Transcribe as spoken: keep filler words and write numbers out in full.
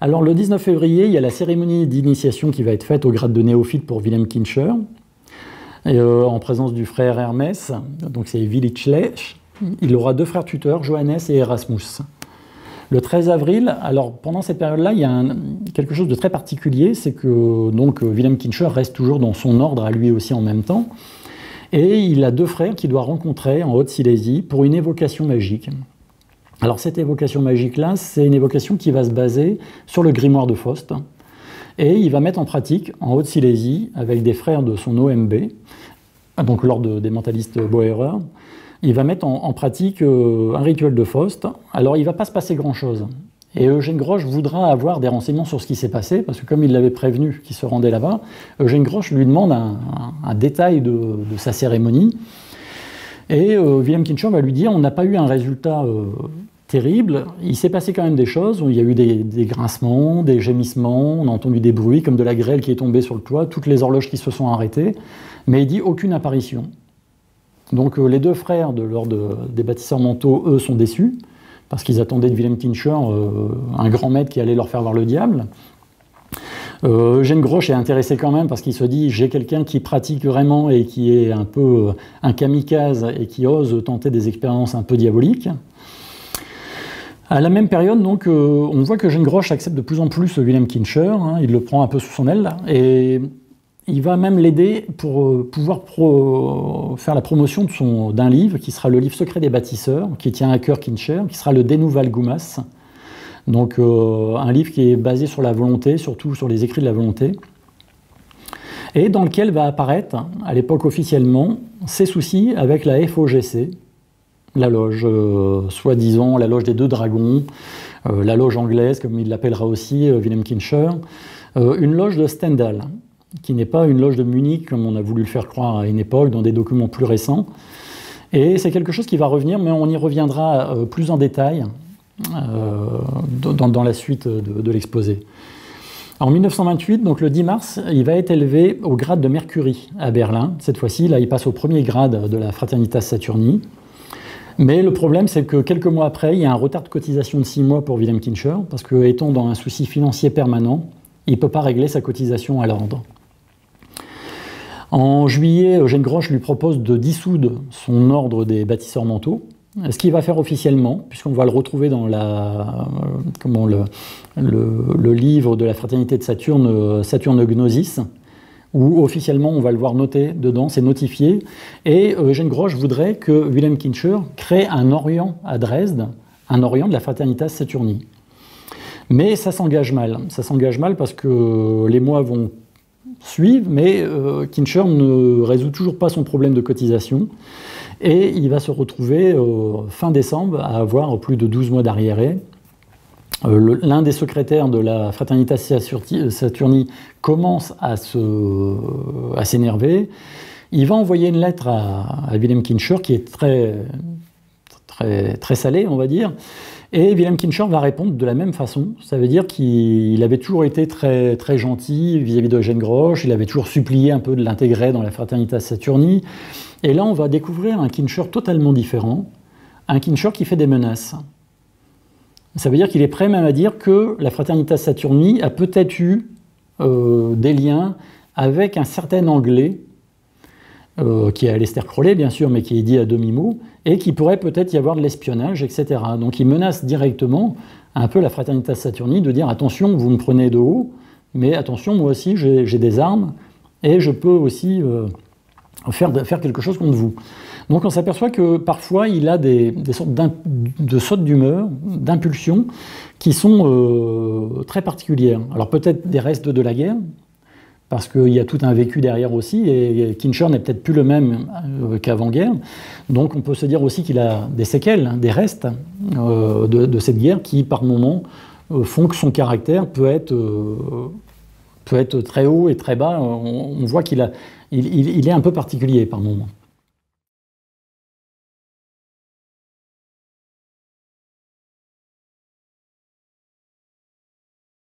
Alors le dix-neuf février, il y a la cérémonie d'initiation qui va être faite au grade de néophyte pour Wilhelm Kinscher, et, euh, en présence du frère Hermès, donc c'est Willitschlech. Il aura deux frères tuteurs, Johannes et Erasmus. Le treize avril, alors pendant cette période-là, il y a un, quelque chose de très particulier, c'est que donc Wilhelm Kinscher reste toujours dans son ordre à lui aussi en même temps, et il a deux frères qu'il doit rencontrer en Haute-Silésie pour une évocation magique. Alors cette évocation magique-là, c'est une évocation qui va se baser sur le grimoire de Faust, et il va mettre en pratique en Haute-Silésie avec des frères de son O M B, donc l'ordre des mentalistes Boerer. Il va mettre en, en pratique euh, un rituel de Faust. Alors, il ne va pas se passer grand-chose. Et Eugen Grosche voudra avoir des renseignements sur ce qui s'est passé, parce que comme il l'avait prévenu qu'il se rendait là-bas, Eugen Grosche lui demande un, un, un détail de, de sa cérémonie. Et euh, Wilhelm Kinscher va lui dire « on n'a pas eu un résultat euh, terrible, il s'est passé quand même des choses, il y a eu des, des grincements, des gémissements, on a entendu des bruits comme de la grêle qui est tombée sur le toit, toutes les horloges qui se sont arrêtées, mais il dit « aucune apparition ». Donc les deux frères de l'ordre des bâtisseurs mentaux, eux, sont déçus, parce qu'ils attendaient de Wilhelm Kinscher euh, un grand maître qui allait leur faire voir le diable. Euh, Eugène Grosche est intéressé quand même, parce qu'il se dit « j'ai quelqu'un qui pratique vraiment et qui est un peu un kamikaze et qui ose tenter des expériences un peu diaboliques ». À la même période, donc, euh, on voit que Eugène Grosche accepte de plus en plus Wilhelm Kinscher, hein, il le prend un peu sous son aile, là, et... il va même l'aider pour pouvoir pro... faire la promotion de son... d'un livre qui sera le livre secret des bâtisseurs, qui tient à cœur Kinscher, qui sera le denu val gumas. Donc euh, un livre qui est basé sur la volonté, surtout sur les écrits de la volonté, et dans lequel va apparaître, à l'époque officiellement, ses soucis avec la F O G C, la loge, euh, soi-disant la loge des deux dragons, euh, la loge anglaise, comme il l'appellera aussi, euh, Wilhelm Kinscher, euh, une loge de Stendhal, qui n'est pas une loge de Munich, comme on a voulu le faire croire à une époque, dans des documents plus récents. Et c'est quelque chose qui va revenir, mais on y reviendra plus en détail euh, dans, dans la suite de, de l'exposé. En mille neuf cent vingt-huit, donc le dix mars, il va être élevé au grade de Mercuri à Berlin. Cette fois-ci, là, il passe au premier grade de la Fraternitas Saturni. Mais le problème, c'est que quelques mois après, il y a un retard de cotisation de six mois pour Wilhelm Kinscher, parce que, étant dans un souci financier permanent, il ne peut pas régler sa cotisation à l'ordre. En juillet, Eugène Grosche lui propose de dissoudre son ordre des bâtisseurs mentaux, ce qu'il va faire officiellement, puisqu'on va le retrouver dans la, euh, comment le, le, le livre de la Fraternité de Saturne, euh, Saturne-Gnosis, où officiellement on va le voir noté dedans, c'est notifié, et Eugène Grosche voudrait que Wilhelm Kinscher crée un Orient à Dresde, un Orient de la Fraternitas Saturni. Mais ça s'engage mal, ça s'engage mal parce que les mois vont suivre, mais euh, Kinscher ne résout toujours pas son problème de cotisation, et il va se retrouver euh, fin décembre à avoir plus de douze mois d'arriéré. Euh, L'un des secrétaires de la Fraternitas Saturni commence à s'énerver. Il va envoyer une lettre à, à Wilhelm Kinscher, qui est très, très, très salée, on va dire, et Wilhelm Kinscher va répondre de la même façon. Ça veut dire qu'il avait toujours été très, très gentil vis-à-vis d'Eugène Grosche, il avait toujours supplié un peu de l'intégrer dans la Fraternitas Saturni. Et là, on va découvrir un Kinscher totalement différent, un Kinscher qui fait des menaces. Ça veut dire qu'il est prêt même à dire que la Fraternitas Saturni a peut-être eu euh, des liens avec un certain Anglais, Euh, qui est Aleister Crowley, bien sûr, mais qui est dit à demi-mot, et qui pourrait peut-être y avoir de l'espionnage, et cetera. Donc il menace directement un peu la Fraternitas Saturni de dire « attention, vous me prenez de haut, mais attention, moi aussi, j'ai des armes, et je peux aussi euh, faire, faire quelque chose contre vous ». Donc on s'aperçoit que parfois, il a des, des sortes de sautes d'humeur, d'impulsions, qui sont euh, très particulières. Alors peut-être des restes de la guerre, parce qu'il y a tout un vécu derrière aussi, et Kinscher n'est peut-être plus le même qu'avant-guerre, donc on peut se dire aussi qu'il a des séquelles, des restes euh, de, de cette guerre qui, par moments, euh, font que son caractère peut être, euh, peut être très haut et très bas. On, on voit qu'il a, il, il, il est un peu particulier par moments.